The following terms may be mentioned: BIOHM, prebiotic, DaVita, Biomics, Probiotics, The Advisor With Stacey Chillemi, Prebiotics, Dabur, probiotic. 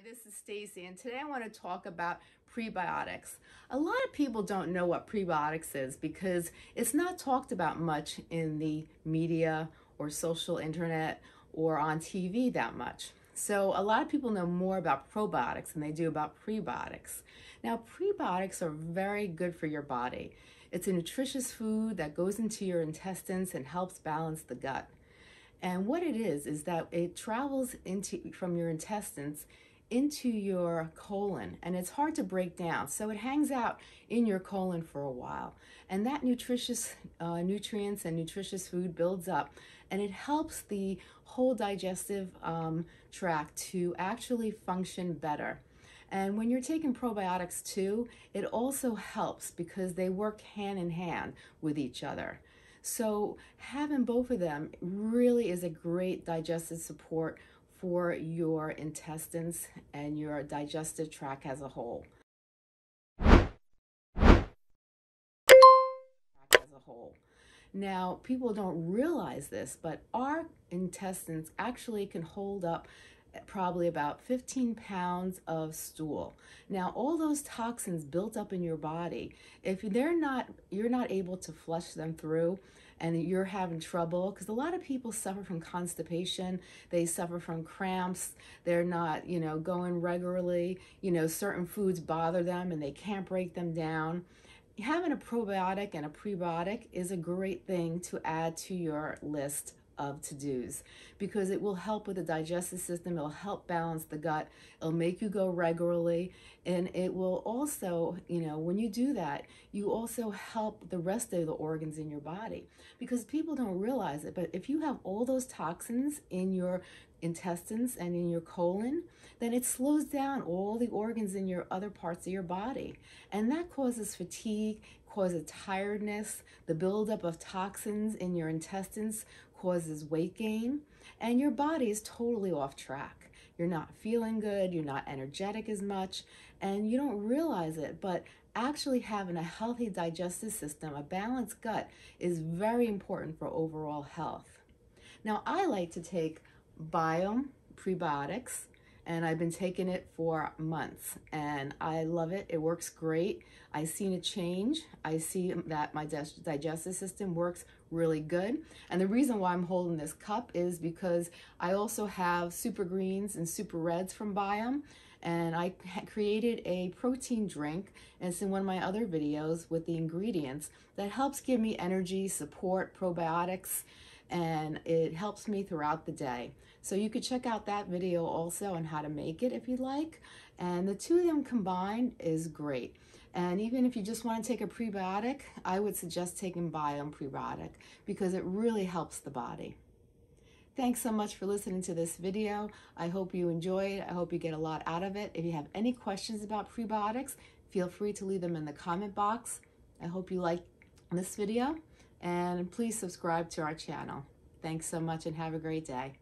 Hi, this is Stacy, and today I want to talk about prebiotics. A lot of people don't know what prebiotics is because it's not talked about much in the media or social internet or on TV that much. So a lot of people know more about probiotics than they do about prebiotics. Now, prebiotics are very good for your body. It's a nutritious food that goes into your intestines and helps balance the gut. And what it is that it travels from your intestines into your colon, and it's hard to break down. So it hangs out in your colon for a while. And that nutritious nutrients and nutritious food builds up, and it helps the whole digestive tract to actually function better. And when you're taking probiotics too, it also helps because they work hand in hand with each other. So having both of them really is a great digestive support for your intestines and your digestive tract as a whole. Now, people don't realize this, but our intestines actually can hold up probably about 15 pounds of stool. Now, all those toxins built up in your body, if you're not able to flush them through and you're having trouble, because a lot of people suffer from constipation, they suffer from cramps, they're not, going regularly, certain foods bother them and they can't break them down. Having a probiotic and a prebiotic is a great thing to add to your list of to-dos because it will help with the digestive system, it'll help balance the gut, it'll make you go regularly, and it will also, when you do that, you also help the rest of the organs in your body, because people don't realize it, but if you have all those toxins in your intestines and in your colon, then it slows down all the organs in your other parts of your body, and that causes fatigue, causes tiredness, the buildup of toxins in your intestines causes weight gain, and your body is totally off track. You're not feeling good, you're not energetic as much, and you don't realize it, but actually having a healthy digestive system, a balanced gut, is very important for overall health. Now, I like to take BIOHM prebiotics, and I've been taking it for months, and I love it. It works great. I've seen a change. I see that my digestive system works really good. And the reason why I'm holding this cup is because I also have super greens and super reds from BIOHM, and I created a protein drink, and it's in one of my other videos, with the ingredients that helps give me energy, support, probiotics, and it helps me throughout the day. So you could check out that video also on how to make it if you'd like. And the two of them combined is great. And even if you just want to take a prebiotic, I would suggest taking BIOHM prebiotic because it really helps the body. Thanks so much for listening to this video. I hope you enjoy it. I hope you get a lot out of it. If you have any questions about prebiotics, feel free to leave them in the comment box. I hope you like this video. And please subscribe to our channel. Thanks so much and have a great day.